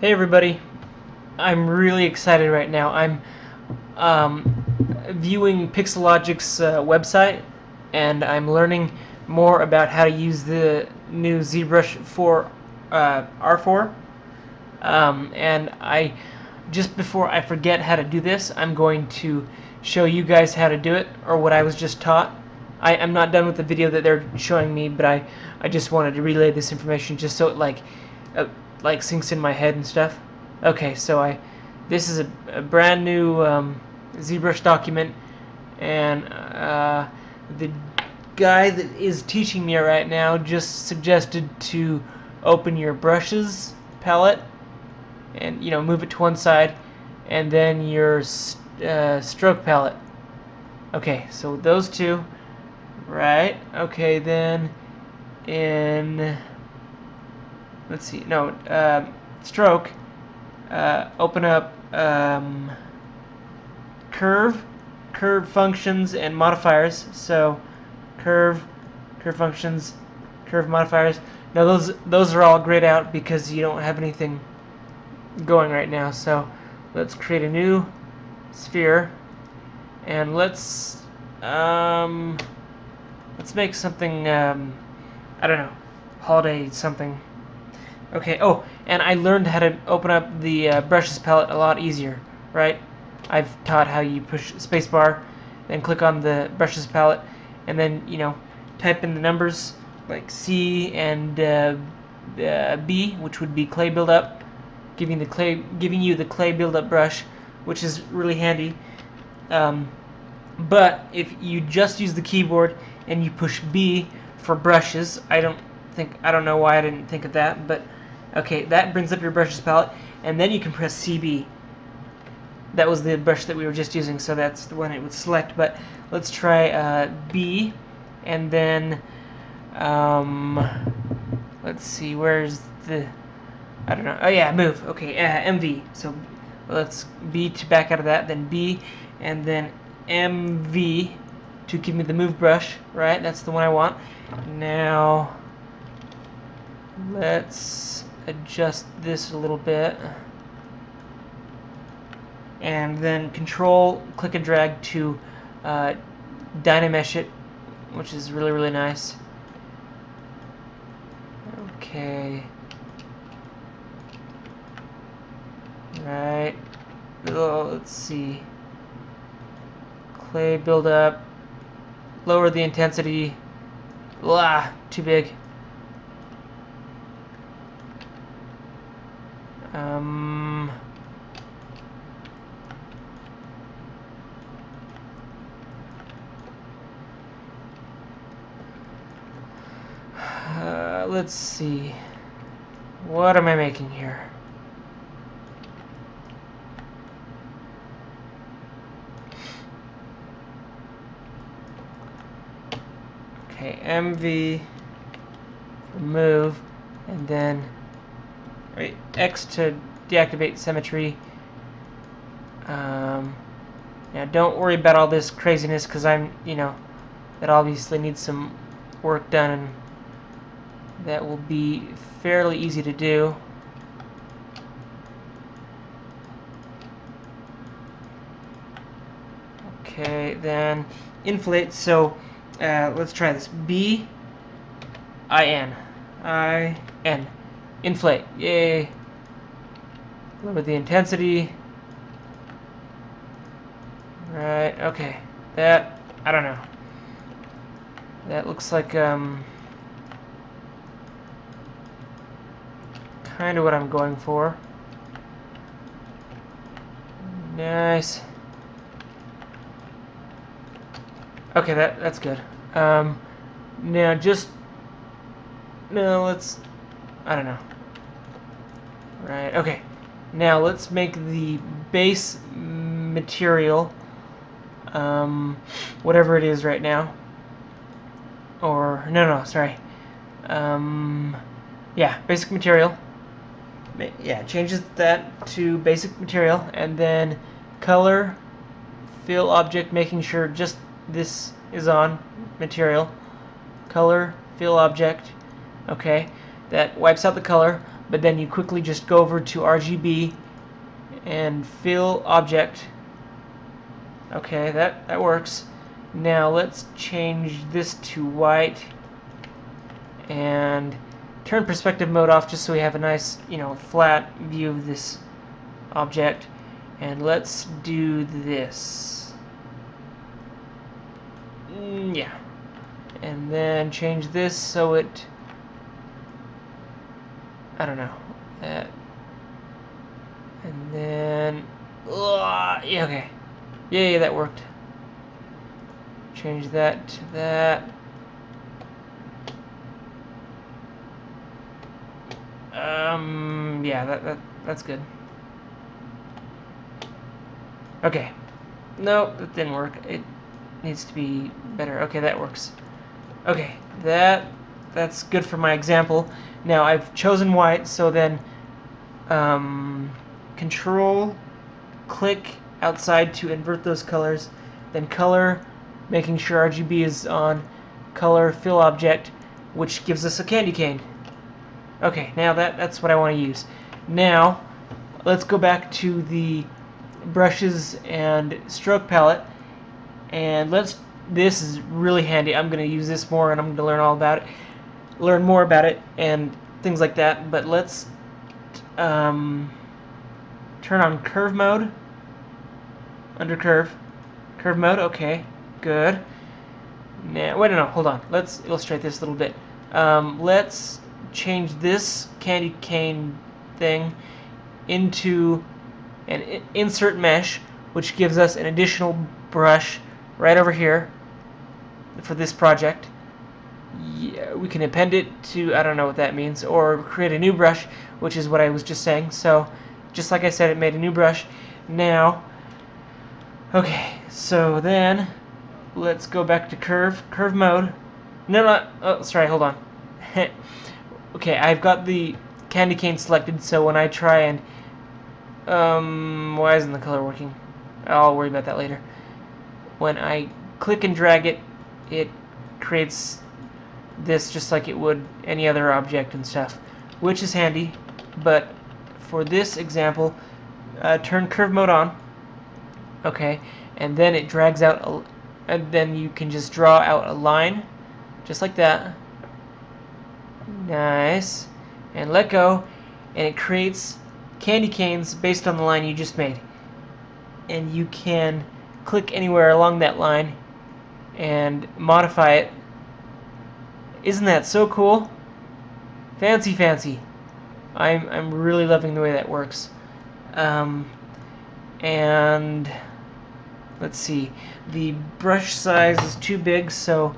Hey everybody, I'm really excited right now. I'm viewing Pixelogic's website, and I'm learning more about how to use the new ZBrush 4 R4. And just before I forget how to do this, I'm going to show you guys how to do it, or what I was just taught. I'm not done with the video that they're showing me, but I just wanted to relay this information just so it like sinks in my head and stuff. Okay, so this is a brand new ZBrush document, and the guy that is teaching me right now just suggested to open your brushes palette and, you know, move it to one side, and then your stroke palette. Okay, so those two, right? Okay, then in, let's see, no, stroke, open up curve functions and modifiers. So curve functions, curve modifiers. Now those are all grayed out because you don't have anything going right now. So let's create a new sphere, and let's make something, I don't know, holiday something. Okay, oh, and I learned how to open up the brushes palette a lot easier, right? I've taught how you push spacebar, then click on the brushes palette, and then, you know, type in the numbers like C and B, which would be clay buildup, giving you the clay buildup brush, which is really handy. But if you just use the keyboard and you push B for brushes, I don't know why I didn't think of that, but okay, that brings up your brushes palette, and then you can press CB. That was the brush that we were just using, so that's the one it would select. But let's try B, and then let's see, where's the, I don't know. Oh yeah, move. Okay, MV. So let's B to back out of that, then B, and then MV to give me the move brush. Right, that's the one I want. Now let's adjust this a little bit, and then control click and drag to Dynamesh it, which is really nice. Okay, right, let's see, clay build up, lower the intensity, blah, too big. Let's see, what am I making here? Okay, MV, move, and then right, X to deactivate symmetry. Now don't worry about all this craziness, because you know, that obviously needs some work done, and that will be fairly easy to do. Okay, then inflate. So let's try this. B, I N. Inflate, yay. Lower the intensity. Right, okay. That, I don't know. That looks like kind of what I'm going for. Nice. Okay, that's good. Now let's, I don't know. Right, okay. Now let's make the base material, whatever it is right now. Or, no, sorry. Yeah, basic material. Yeah, changes that to basic material, and then color, fill object, making sure just this is on material. Color, fill object. Okay, that wipes out the color. but then you quickly just go over to RGB and fill object. Okay, that works. Now let's change this to white and turn perspective mode off just so we have a nice, you know, flat view of this object. And let's do this. Yeah. And then change this so it, I don't know, that. And then, yeah, okay. Yeah, that worked. Change that to that. Yeah, that's good. Okay. No, that didn't work. It needs to be better. Okay, that works. Okay, that's good for my example. Now I've chosen white, so then Control click outside to invert those colors, then color, making sure RGB is on, color, fill object, which gives us a candy cane. Okay, now that's what I want to use. Now let's go back to the brushes and stroke palette, and this is really handy. I'm going to use this more, and I'm going to learn more about it and things like that. But let's turn on curve mode. Under curve mode. Okay, good. Now wait, no, hold on. Let's illustrate this a little bit. Let's change this candy cane thing into an insert mesh, which gives us an additional brush right over here for this project. Yeah, we can append it to, I don't know what that means, or create a new brush, which is what I was just saying. So just like I said, it made a new brush. Now okay, so then let's go back to curve mode. Oh, sorry, hold on. Okay, I've got the candy cane selected, so when I try and why isn't the color working? I'll worry about that later. When I click and drag it, it creates this just like it would any other object and stuff, which is handy. But for this example, turn curve mode on. Okay, and then it drags out and then you can just draw out a line just like that. Nice. And let go, and it creates candy canes based on the line you just made, and you can click anywhere along that line and modify it. Isn't that so cool? Fancy. I'm really loving the way that works. And let's see, the brush size is too big, so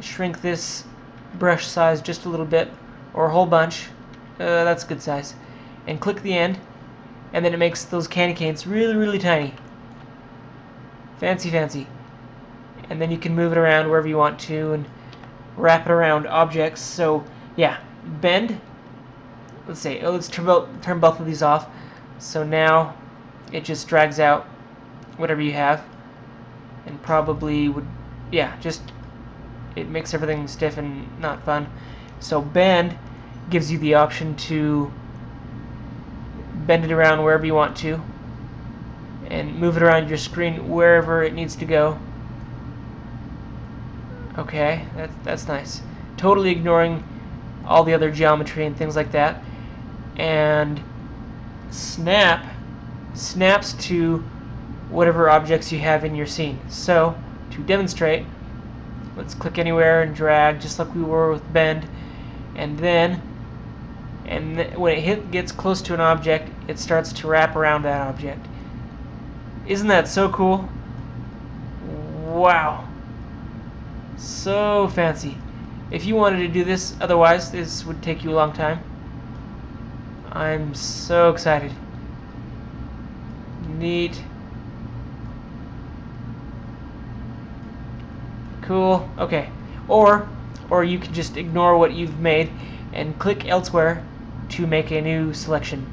shrink this brush size just a little bit, or a whole bunch. That's a good size. And click the end, and then it makes those candy canes really tiny. Fancy. And then you can move it around wherever you want to and wrap it around objects. So yeah, bend, let's say, oh, let's turn both of these off. So now it just drags out whatever you have, and probably would, yeah, just it makes everything stiff and not fun. So bend gives you the option to bend it around wherever you want to and move it around your screen wherever it needs to go. Okay, that's nice. Totally ignoring all the other geometry and things like that. And snap snaps to whatever objects you have in your scene. So to demonstrate, let's click anywhere and drag just like we were with bend, and then when it gets close to an object, it starts to wrap around that object. Isn't that so cool? Wow, so fancy. If you wanted to do this otherwise, this would take you a long time. I'm so excited. Neat. Cool. Okay, or you can just ignore what you've made and click elsewhere to make a new selection.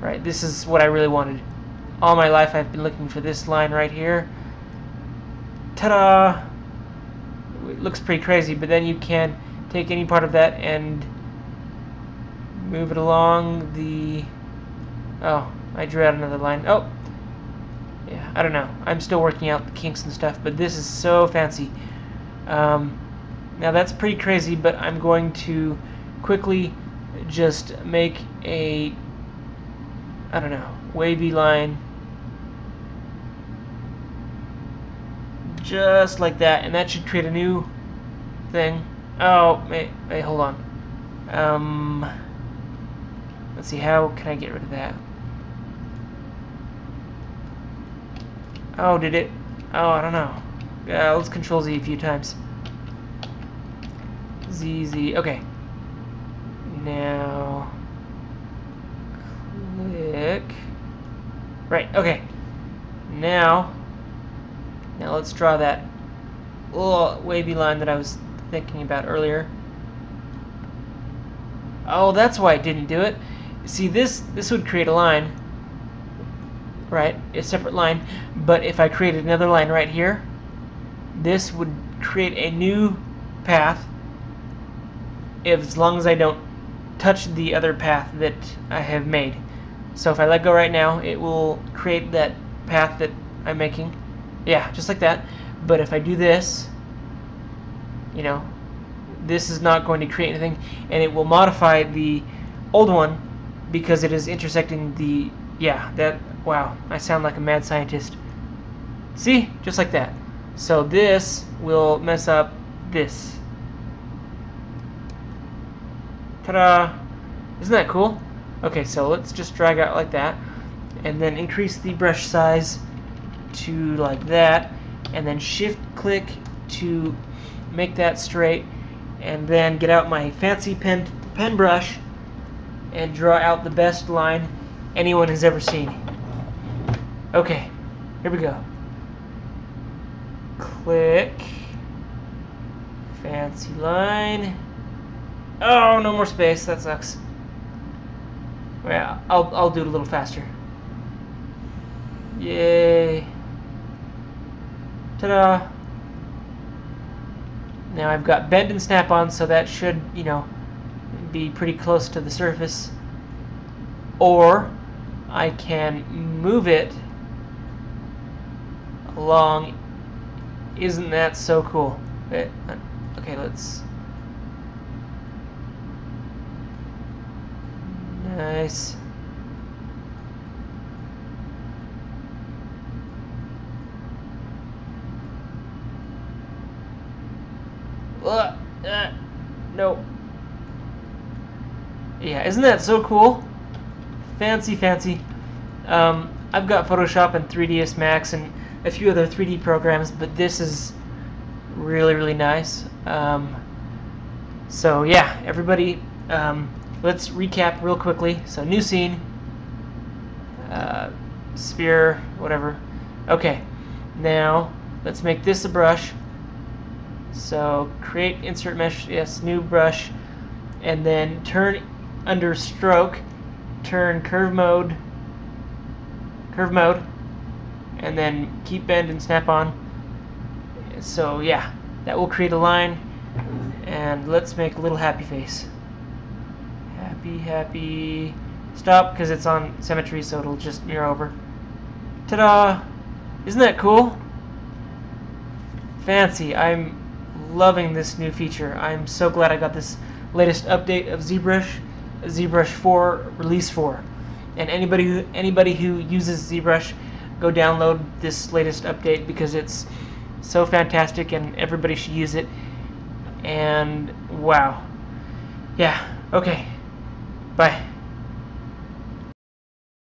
Right, this is what I really wanted. All my life I've been looking for this line right here. Ta-da! It looks pretty crazy, but then you can take any part of that and move it along the... Oh, I drew out another line. Oh! Yeah, I don't know. I'm still working out the kinks and stuff, but this is so fancy. Now that's pretty crazy, but I'm going to quickly just make a, I don't know, wavy line. Just like that, and that should create a new thing. Oh, wait, hold on. Let's see, how can I get rid of that? Oh, did it? Oh, I don't know. Yeah, let's Control Z a few times. Z. Okay. Now, click. Right. Okay. Now let's draw that little wavy line that I was thinking about earlier. Oh, that's why I didn't do it. See, this would create a line, right? A separate line. But if I created another line right here, this would create a new path. If, as long as I don't touch the other path that I have made. So if I let go right now, it will create that path that I'm making. Yeah, just like that. But if I do this, you know, this is not going to create anything, and it will modify the old one because it is intersecting the... Yeah, that... Wow, I sound like a mad scientist. See? Just like that. So this will mess up this. Ta-da! Isn't that cool? Okay, so let's just drag out like that, and then increase the brush size to like that, and then shift-click to make that straight, and then get out my fancy pen brush and draw out the best line anyone has ever seen. Okay, here we go. Click. Fancy line. Oh, no more space. That sucks. Well, I'll do it a little faster. Yay. Ta-da. Now I've got bend and snap on, so that should, you know, be pretty close to the surface. Or I can move it along. Isn't that so cool? Okay, let's... Nice. No. Yeah, isn't that so cool? Fancy, fancy. I've got Photoshop and 3ds Max and a few other 3D programs, but this is really, really nice. So yeah, everybody. Let's recap real quickly. So new scene, sphere, whatever. Okay, now let's make this a brush. So create insert mesh, yes, new brush, and then turn under stroke, turn curve mode, and then keep bend and snap on. So yeah, that will create a line, and let's make a little happy face. Happy. Stop, because it's on symmetry, so it'll just mirror over. Ta-da! Isn't that cool? Fancy. I'm loving this new feature. I'm so glad I got this latest update of ZBrush, ZBrush 4 Release 4. And anybody who uses ZBrush, go download this latest update because it's so fantastic and everybody should use it. And wow. Yeah. Okay. Bye.